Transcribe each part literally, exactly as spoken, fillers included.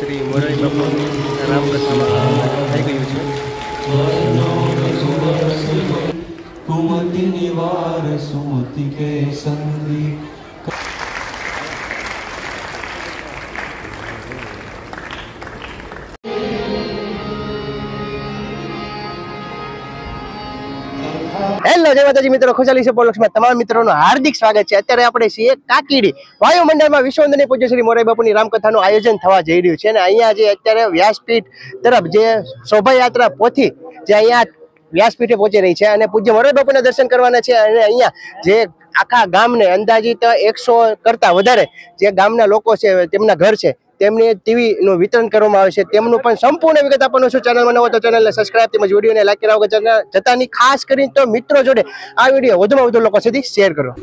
શ્રી મોરારી બાપુની રામકથામાં થઈ ગયું છે। कुमति निवार सुमति के संदीप हेलो जय माताजी मित्रों, खुशाली से पोलक्ष में तमाम मित्रों हार्दिक स्वागत है। अत्यारे आपणे छीए काकीडी वायुमंडल में विश्ववंदनीय पूज्य श्री मोरारी बापुनी रामकथा नुं आयोजन थवा जई रह्युं छे अने अहींया जे अत्यारे व्यासपीठ तरफ जे शोभायात्रा पोथी जे अहींया व्यासपीठे पहुंची रही है। पूज्य मोरारी बापुना दर्शन करवाना छे अने अहींया जे आखा गामने अंदाजित एक सौ करता वधारे जे गामना लोको छे तेमना घर छे तेमने टीवी नो वितरण करवामां आवशे। तेमनो पण संपूर्ण विगत आपणो छो। चैनल में नवो तो चैनल ने सब्सक्राइब तेमज विडियो ने लाइक करा वगैरह जतानी खास करीने तो मित्रों जोडे आ विडियो વધુમાં વધુ લોકો સુધી શેર કરો।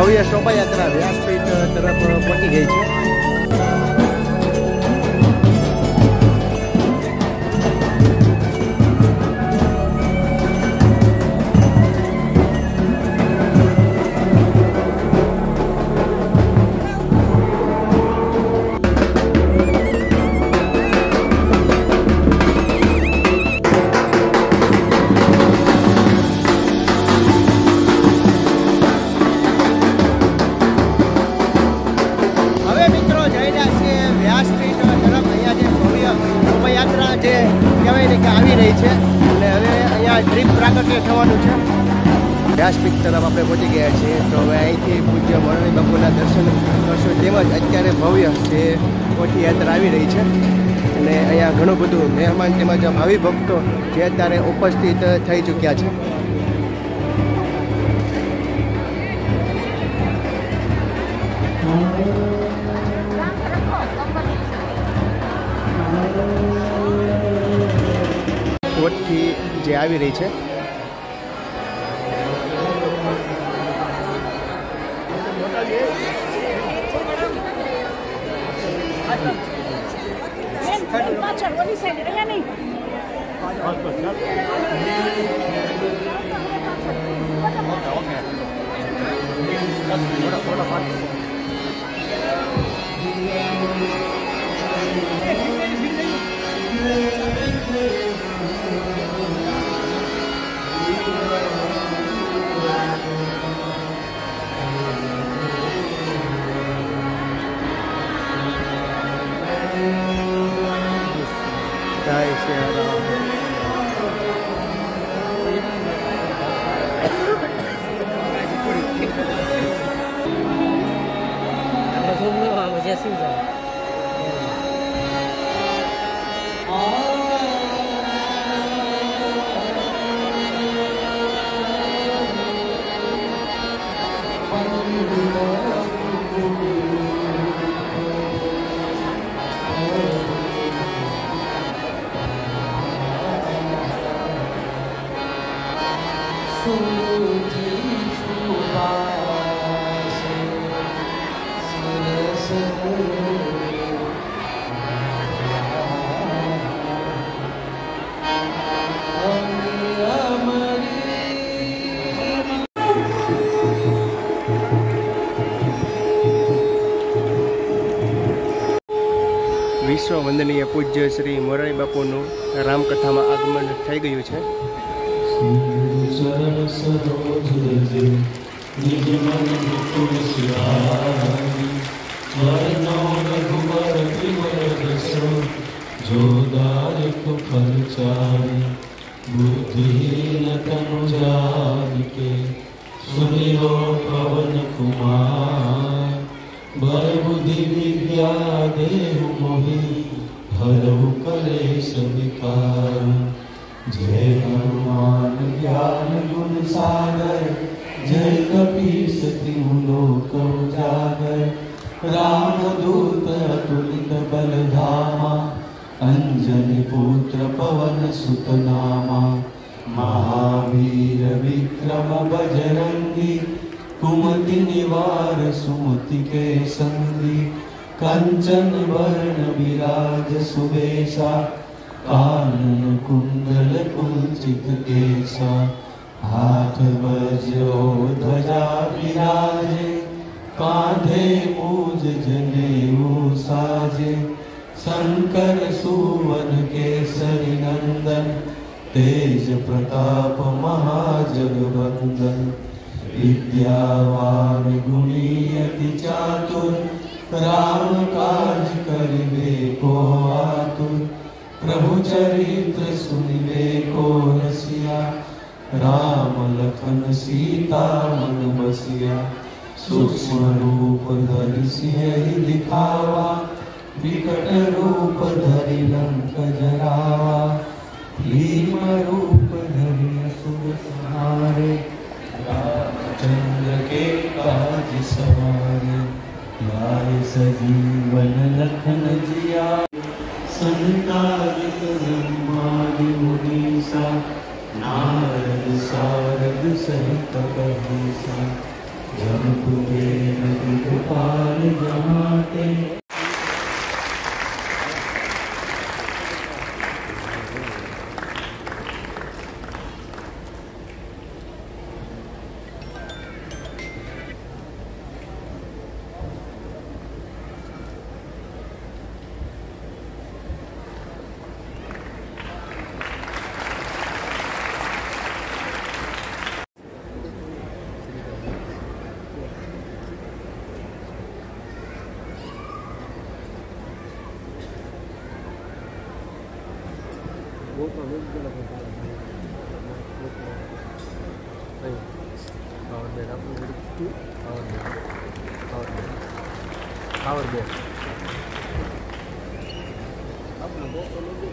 भव्य शोभायात्रा व्यासपीठ तरफ पहुंची गई है। વ્યાસપીઠ તરફ આપણે પહોંચી ગયા છીએ તો હવે અહીંથી પૂજ્ય મોરારી બાપુના દર્શન કરશો। તેમજ અત્યારે ભવ્ય જે પોથયાત્રા આવી રહી છે અને અહીંયા ઘણું બધું મહેમાન તેમજ ભાવિ ભક્તો જે અત્યારે ઉપસ્થિત થઈ ચૂક્યા છે। પોથી જે આવી રહી છે सौ वंदनीय पूज्य श्री मोरारी बापूनु रामकथा में आगमन थी गयु है। बर बुद्धि विद्या देहु मोहि हरहु कलेश विकार। जय हनुमान ज्ञान गुण सागर, जय कपीश तिहु लोक उजागर। राम दूत अतुलित बल धामा, अंजनी पुत्र पवन सुत नामा। महावीर विक्रम बजरंगी, कुमति निवार सुमति के संगी। कंचन वर्ण विराज सुवेशा, कानन कुंडल कुंचित केसा। हाथ वज्रो ध्वजा विराजे, कांधे मूज जनेऊ साजे। शंकर सुवन केसरी नंदन, तेज प्रताप महाजगवंदन। विद्यावान गुणी अति चातुर, राम काज करिबे को आतुर। प्रभु चरित्र सुनिबे को रसिया, राम लखन सीता मन बसिया। सूक्ष्म रूप धरि सियहि दिखावा, विकट रूप धरि लंक जरावा। भीम रूप धरि असुर संहारे, चंद्र के काज सवारे। लाए सजीवन लखन जिया, संतालित ब्रह्मादि मुनीसा। नारद सारद सहित कबीसा, जब कुबेर गोपाल जहाते। वो तो लोग के लगता है और मेरा पूरी की और और और दे अब लोगों को लोग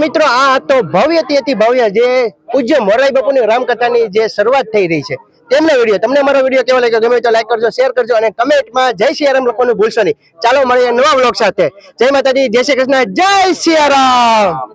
मित्रों आ तो भव्य भव्य जे पूज्य मोरारी बापू रामकथा की जे शुरुआत थी रही है તેમનો વિડીયો તમને અમારો વિડીયો કેવો લાગ્યો ગમે તો લાઈક કરજો, શેર કરજો અને કમેન્ટમાં જય સિયારામ લખવાનું ભૂલશો નહીં. ચાલો મળીએ નવા વ્લોગ સાથે. જય માતાજી, જય શ્રી કૃષ્ણ, જય સિયારામ.